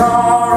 song.